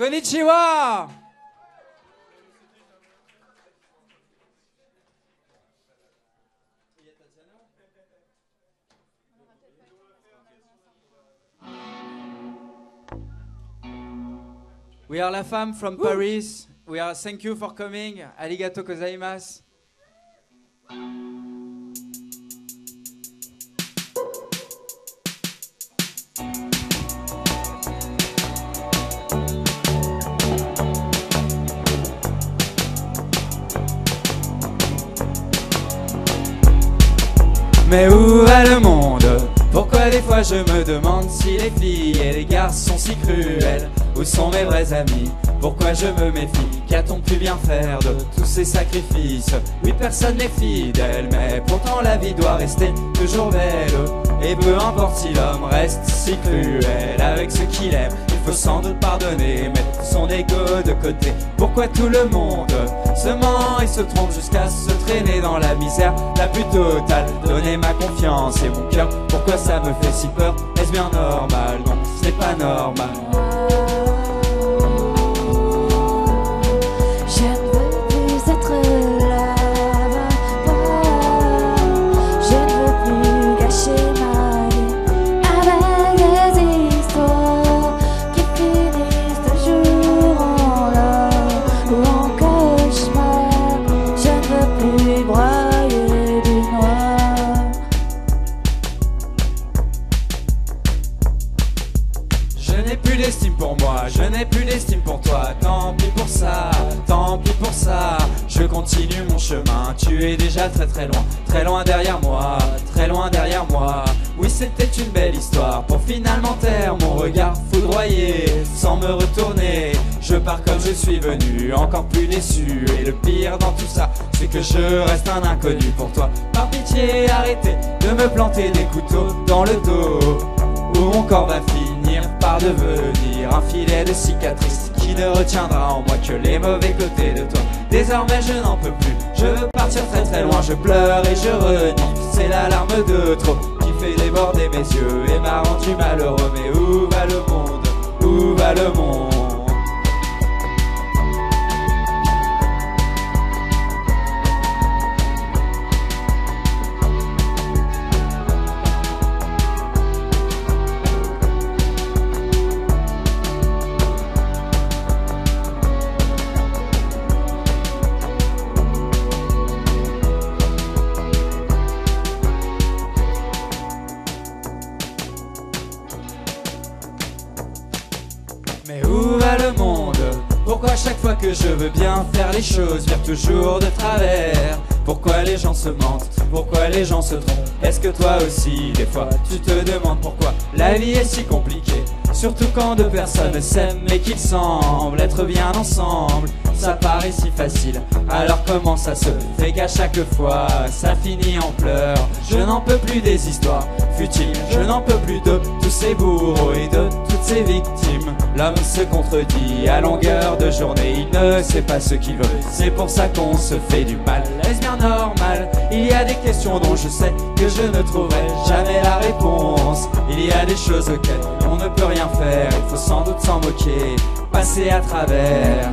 Konnichiwa! We are La Femme from Woo. Paris. We are thank you for coming. Arigato gozaimasu. Mais où va le monde? Pourquoi des fois je me demande si les filles et les garçons sont si cruels? Où sont mes vrais amis? Pourquoi je me méfie? Qu'a-t-on pu bien faire de tous ces sacrifices? Oui, personne n'est fidèle, mais pourtant la vie doit rester toujours belle. Et peu importe si l'homme reste si cruel avec ce qu'il aime, il faut sans doute pardonner, mettre son ego de côté. Pourquoi tout le monde se ment et se trompe jusqu'à se traîner dans la misère la plus totale? Donnez ma confiance et mon cœur, pourquoi ça me fait si peur? Est-ce bien normal? Non, ce n'est pas normal. Je continue mon chemin, tu es déjà très loin derrière moi, très loin derrière moi. Oui, c'était une belle histoire pour finalement taire mon regard foudroyé, sans me retourner. Je pars comme je suis venu, encore plus déçu. Et le pire dans tout ça, c'est que je reste un inconnu pour toi. Par pitié, arrêtez de me planter des couteaux dans le dos, où mon corps va finir par devenir un filet de cicatrices qui ne retiendra en moi que les mauvais côtés de toi. Désormais je n'en peux plus, je veux partir très loin, je pleure et je renifle. C'est l'alarme de trop qui fait déborder mes yeux et m'a rendu malheureux. Mais où va le monde? Où va le monde? Que je veux bien faire les choses, faire toujours de travers. Pourquoi les gens se mentent? Pourquoi les gens se trompent? Est-ce que toi aussi, des fois, tu te demandes pourquoi la vie est si compliquée? Surtout quand deux personnes s'aiment et qu'ils semblent être bien ensemble. Ça paraît si facile, alors comment ça se fait qu'à chaque fois, ça finit en pleurs? Je n'en peux plus des histoires futiles, je n'en peux plus de tous ces bourreaux et de toutes ces victimes. L'homme se contredit à longueur de journée, il ne sait pas ce qu'il veut, c'est pour ça qu'on se fait du mal. Est-ce bien normal? Il y a des questions dont je sais que je ne trouverai jamais la réponse. Il y a des choses auxquelles on ne peut rien faire, il faut sans doute s'en moquer, passer à travers.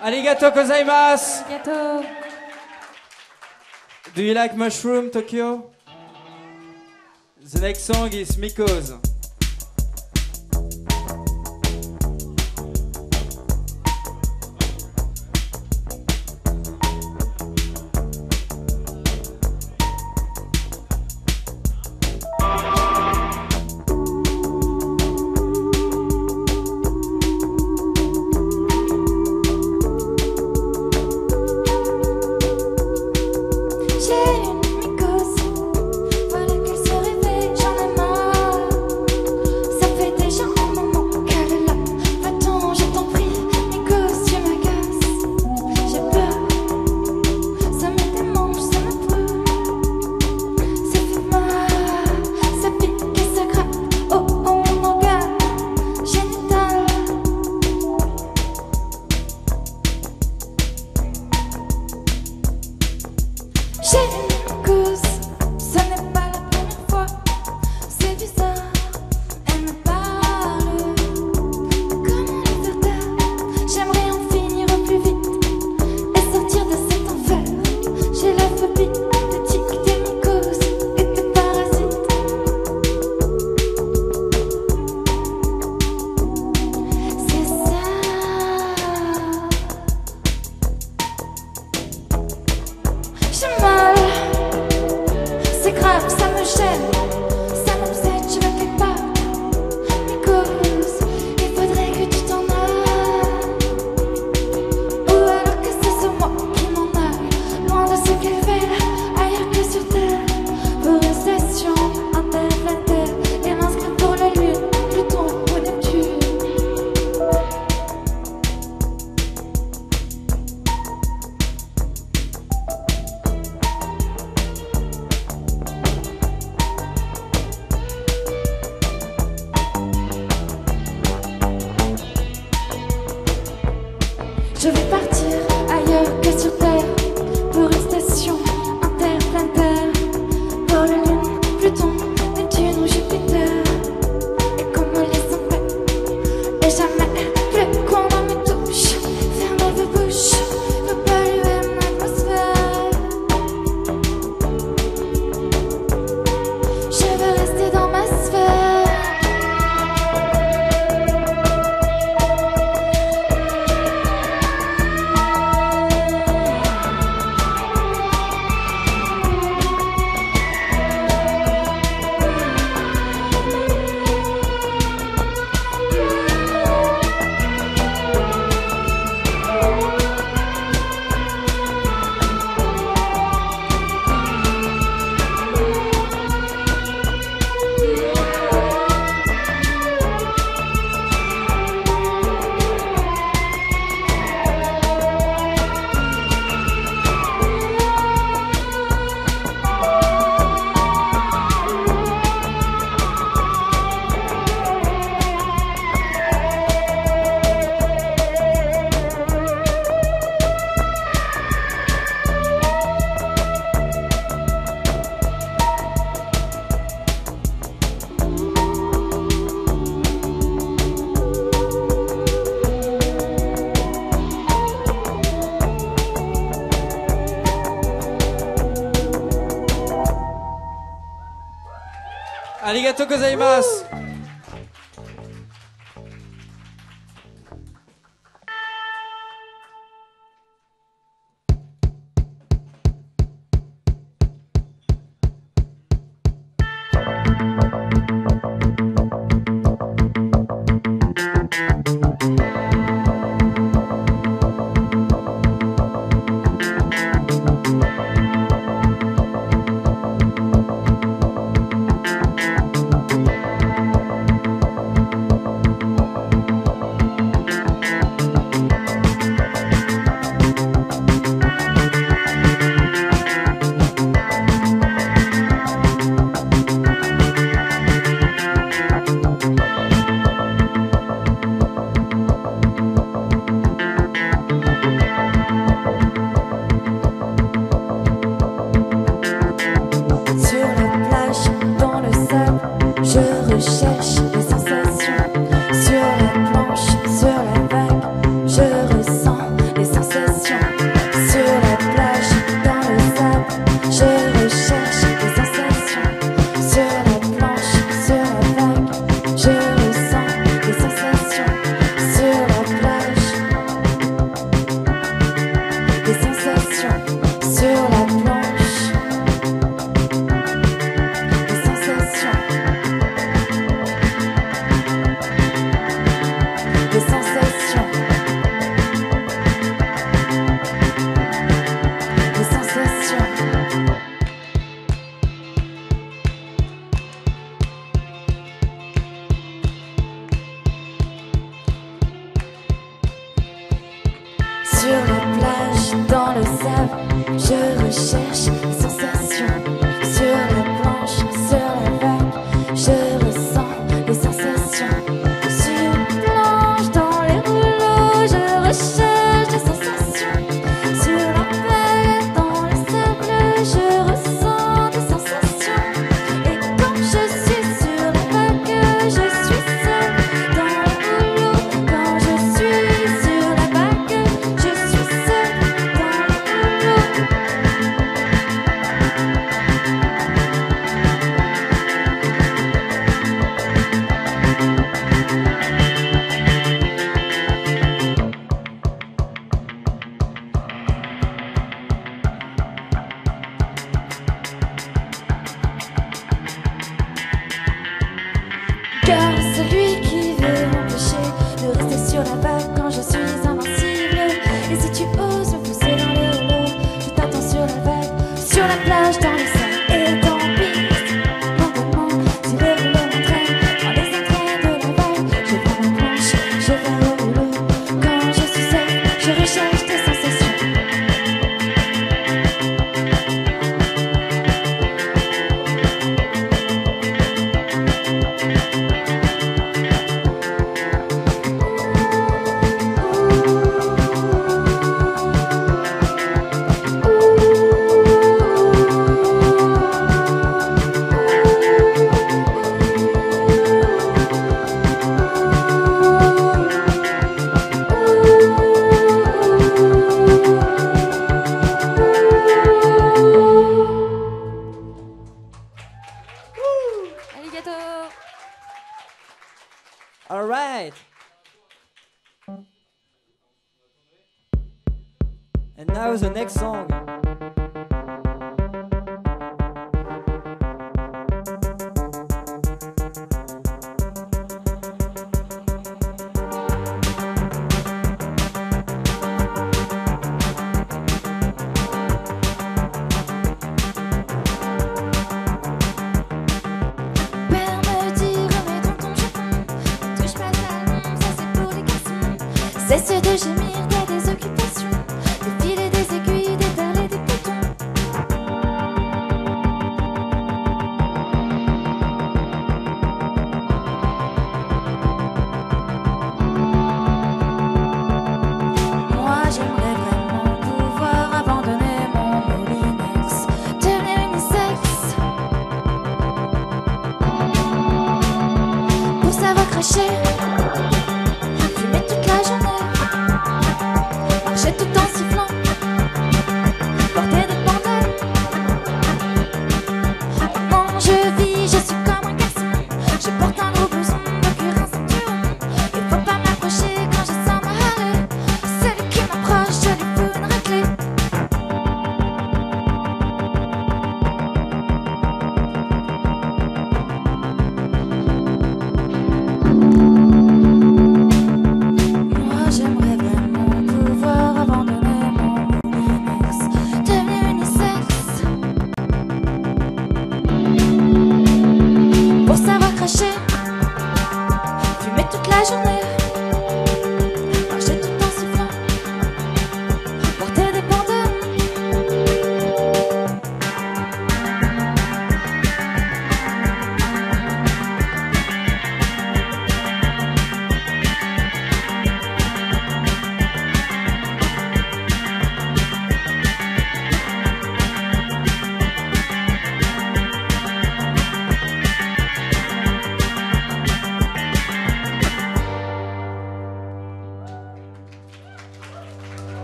Arigatou gozaimasu. Arigatou. Do you like mushroom, Tokyo? The next song is Miko's. Arigatou gozaimasu. sur la plage, dans le sable, je recherche les sensations. Sur la planche, sur la vague, je ressens les sensations. Sur la planche, dans les rouleaux, je recherche des sensations. Sur la palette, dans le sable, je ressens des sensations. Et quand je suis sur la vague, je suis seule. Dans les rouleaux, quand je suis sur la vague, je suis seule. Dans les rouleaux. Car celui qui veut m'empêcher de rester sur la vague quand je suis invincible. Et si tu oses me pousser dans les rouleaux, je t'attends sur la vague, sur la plage, dans les sables et dans le piste. Normalement, si les rouleaux m'entraînent, dans les entrailles de la vague, je prends ma planche, je vais au rouleau. Quand je suis seule, je recherche des sensations. Arigato. All right. And now the next song. Père me dit remets donc ton jupon, touche pas à l'ombre, ça c'est pour les garçons. Cesse de gémir, t'as des occupations, des filets, des aiguilles, des perles et des boutons. Moi j'aimerais vraiment pouvoir abandonner mon moulinex, devenir unisexe, pour savoir cracher, fumer toute la journée, marcher tout en sifflant, porter des bandages. Quand je vis, je suis comme un garçon, je porte un gros blouson, le cuir, un ceinturon. Il faut pas m'approcher quand je sens ma Harley, celui qui m'approche, je lui fous une raclée. Moi j'aimerais vraiment pouvoir abandonner mon moulinex, devenir unisexe, pour savoir cracher, fumer toute la journée, marcher tout en sifflant, porter des bandanes.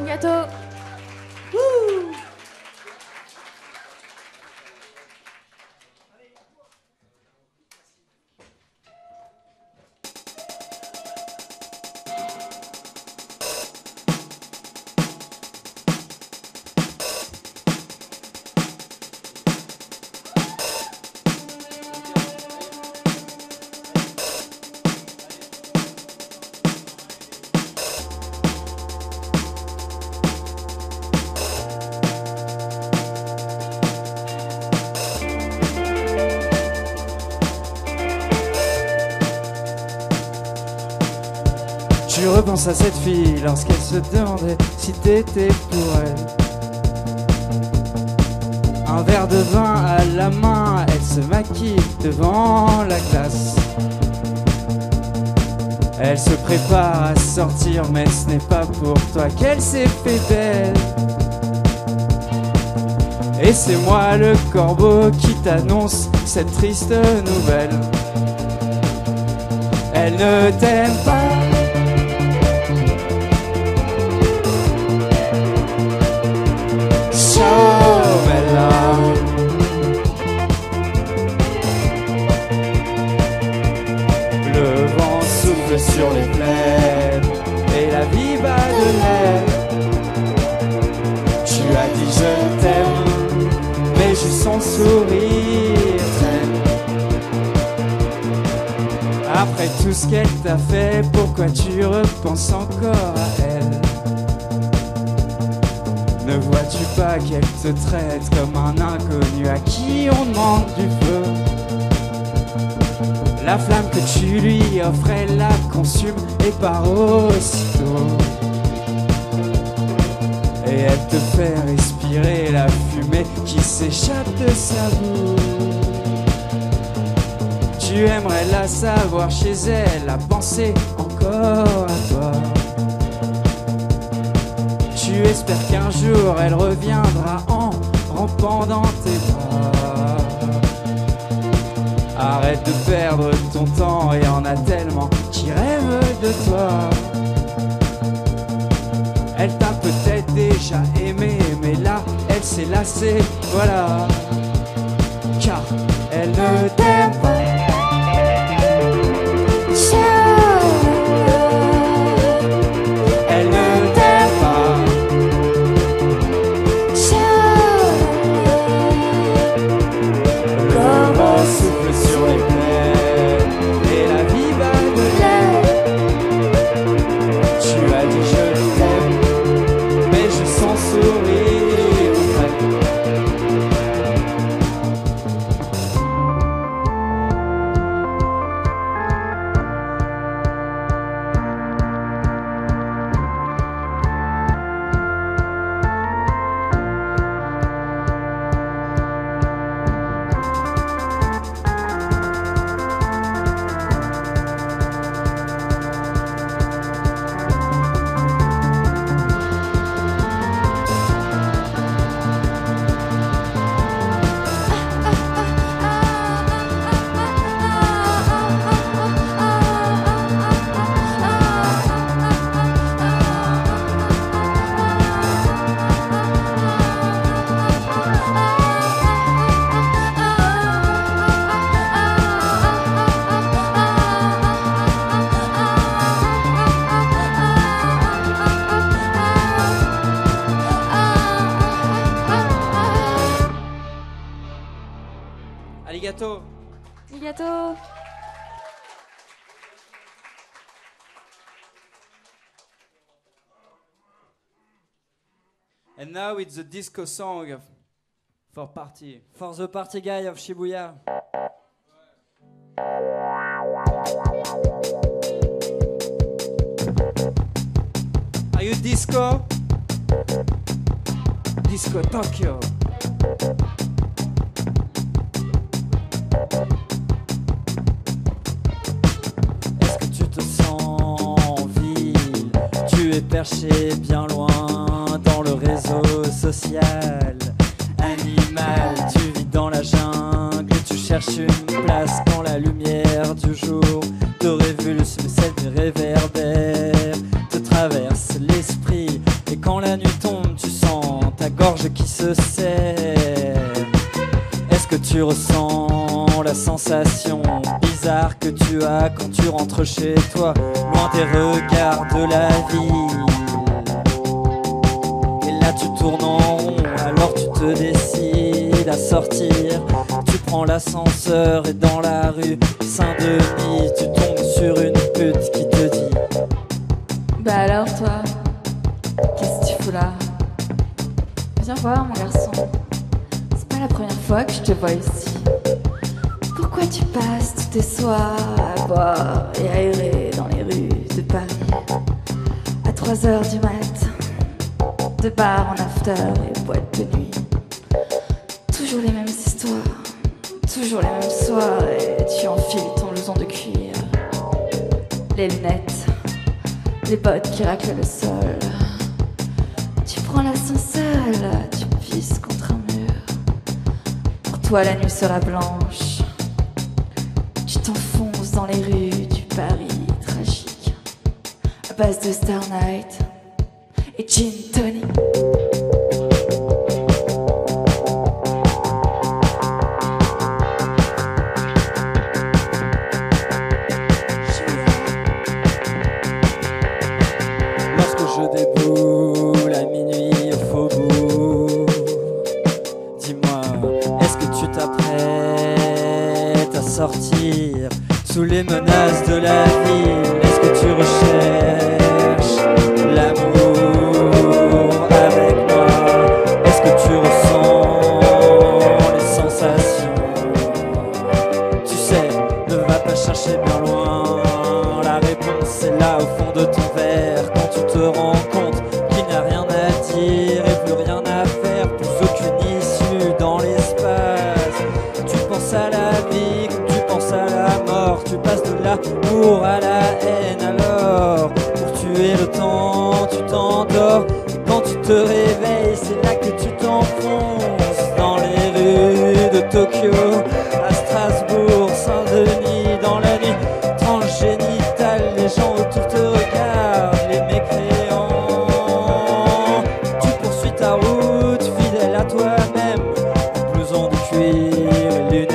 Arigato. Woo. tendance à cette fille lorsqu'elle se demandait si t'étais pour elle. Un verre de vin à la main, elle se maquille devant la glace. Elle se prépare à sortir, mais ce n'est pas pour toi qu'elle s'est fait belle. Et c'est moi le corbeau qui t'annonce cette triste nouvelle. Elle ne t'aime pas. Show me love. Le vent souffle sur les plaines et la vie bat de l'air. Tu as dit je t'aime, mais juste son sourire traîne. Après tout ce qu'elle t'a fait, pourquoi tu repenses encore à elle? Ne vois-tu pas qu'elle te traite comme un inconnu à qui on demande du feu? La flamme que tu lui offres, elle la consume et part aussitôt. Et elle te fait respirer la fumée qui s'échappe de sa bouche. Tu aimerais la savoir chez elle, à penser encore à toi. Tu espères qu'un jour elle reviendra en rampant dans tes bras. Arrête de perdre ton temps, et en a tellement qui rêvent de toi. Elle t'a peut-être déjà aimé, mais là elle s'est lassée, voilà. Car elle ne t'aime pas. Elle ne t'aime pas. Le vent souffle sur les plaines et la vie bat de l'air. Tu as dit je t'aime, mais je sens sourire with the disco song for the party guy of Shibuya. Are you disco? Disco Tokyo. Est-ce que tu te sens en ville? Tu es perché bien loin dans le réseau social, animal, tu vis dans la jungle et tu cherches une place quand la lumière du jour te révulse, mais celle du réverbère te traverse l'esprit, et quand la nuit tombe, tu sens ta gorge qui se serre. Est-ce que tu ressens la sensation bizarre que tu as quand tu rentres chez toi, loin des regards de la vie? Tu tournes en rond, alors tu te décides à sortir. Tu prends l'ascenseur et dans la rue Saint-Denis, tu tombes sur une pute qui te dit: bah alors toi, qu'est-ce que tu fous là? Viens voir mon garçon, c'est pas la première fois que je te vois ici. Pourquoi tu passes tous tes soirs à boire et à errer dans les rues de Paris? 3h du mat, de bar en after et boîte de nuit. Toujours les mêmes histoires, toujours les mêmes soirées. Tu enfiles ton blouson de cuir, les lunettes, les bottes qui raclent le sol. Tu prends la seule, tu pisses contre un mur. Pour toi la nuit sera blanche. Tu t'enfonces dans les rues du Paris tragique, à base de Star Night et gin tonic. Sous les menaces de la ville, est-ce que tu recherches l'amour avec moi? Est-ce que tu ressens les sensations? Tu sais, ne va pas chercher bien loin. La réponse est là au fond de ton verre. Quand tu te rends compte qu'il n'y a rien à dire et plus rien à faire, plus aucune issue dans l'espace. Tu penses à la vie, à la mort, tu passes de l'amour à la haine. Alors, pour tuer le temps, tu t'endors. Et quand tu te réveilles, c'est là que tu t'enfonces. Dans les rues de Tokyo, à Strasbourg, Saint-Denis, dans la nuit transgénitale, les gens autour te regardent, les mécréants. Tu poursuis ta route, fidèle à toi-même, en blouson de cuir et lunettes.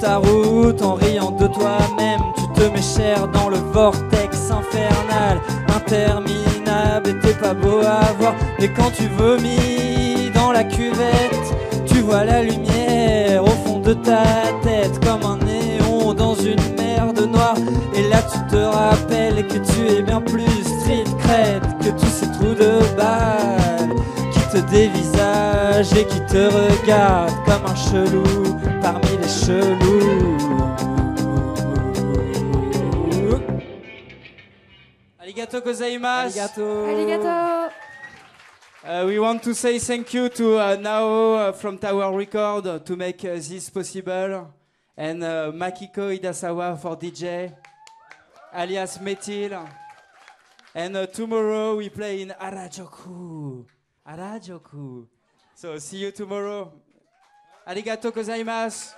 Ta route en riant de toi-même, tu te mets cher dans le vortex infernal, interminable, et t'es pas beau à voir. Mais quand tu vomis dans la cuvette, tu vois la lumière au fond de ta tête, comme un néon dans une merde noire. Et là tu te rappelles que tu es bien plus street cred que tous ces trous de balles qui te dévisagent et qui te regardent comme un chelou parmi les chelous. Arigato gozaimasu. Arigato. Arigato. We want to say thank you to Nao from Tower Record to make this possible, and Makiko Idasawa for DJ, alias Methyl. And tomorrow we play in Harajuku. Harajuku. So see you tomorrow. ありがとうございます。